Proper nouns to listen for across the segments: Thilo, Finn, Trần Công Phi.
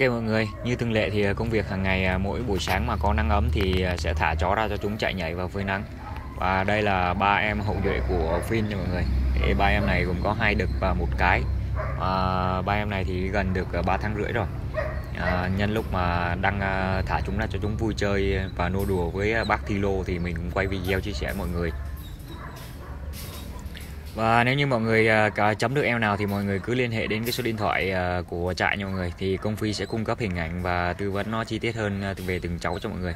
Ok mọi người, như thường lệ thì công việc hàng ngày mỗi buổi sáng mà có nắng ấm thì sẽ thả chó ra cho chúng chạy nhảy vào phơi nắng. Và đây là ba em hậu duệ của Phin nha mọi người. Thì ba em này gồm có hai đực và một cái. Ba em này thì gần được 3 tháng rưỡi rồi. Nhân lúc mà đang thả chúng ra cho chúng vui chơi và nô đùa với bác Thilo thì mình quay video chia sẻ mọi người. Và nếu như mọi người chấm được em nào thì mọi người cứ liên hệ đến cái số điện thoại của trại nha mọi người. Thì Công Phi sẽ cung cấp hình ảnh và tư vấn nó chi tiết hơn về từng cháu cho mọi người.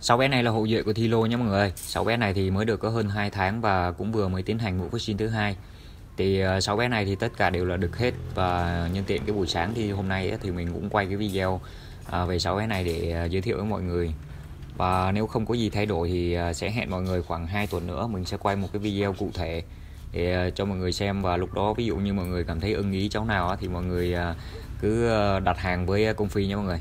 Sáu bé này là hậu duệ của Thilo nha mọi người. Sáu bé này thì mới được có hơn 2 tháng và cũng vừa mới tiến hành mũi vaccine thứ 2. Thì sáu bé này thì tất cả đều là đực hết, và nhân tiện cái buổi sáng thì hôm nay ấy, thì mình cũng quay cái video về sáu bé này để giới thiệu với mọi người. Và nếu không có gì thay đổi thì sẽ hẹn mọi người khoảng 2 tuần nữa mình sẽ quay một cái video cụ thể để cho mọi người xem, và lúc đó ví dụ như mọi người cảm thấy ưng ý cháu nào thì mọi người cứ đặt hàng với Công Phi nha mọi người.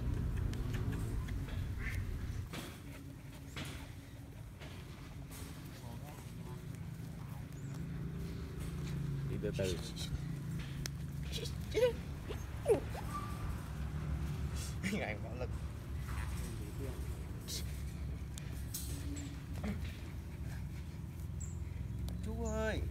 Chú ơi,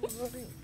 Cháu ơi.